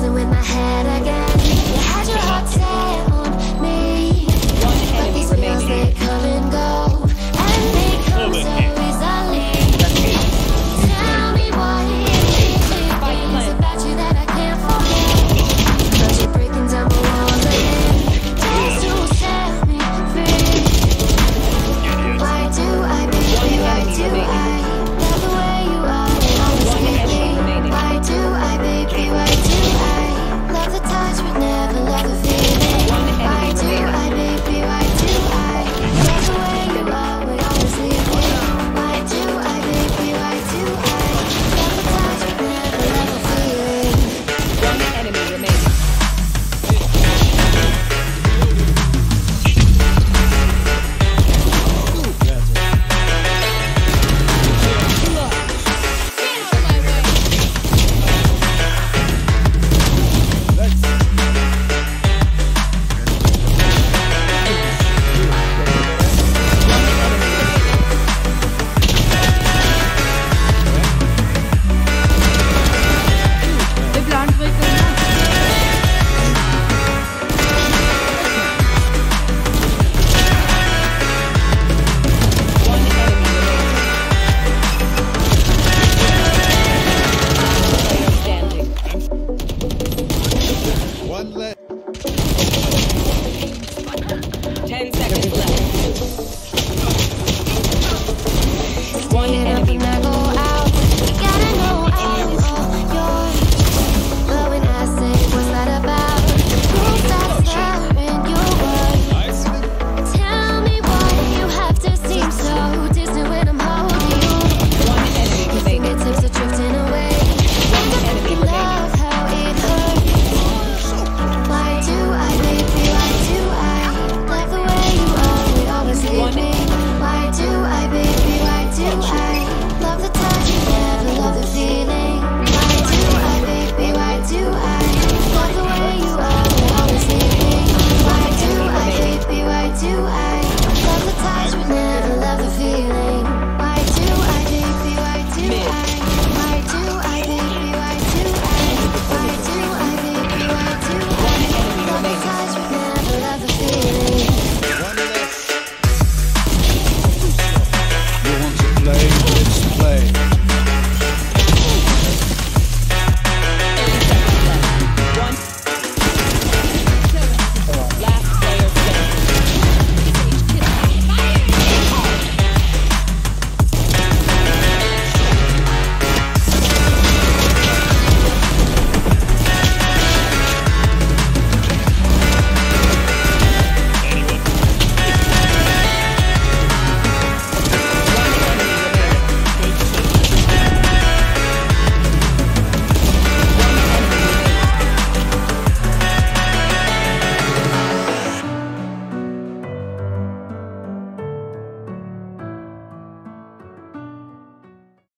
messing with my head again. You had your heart set.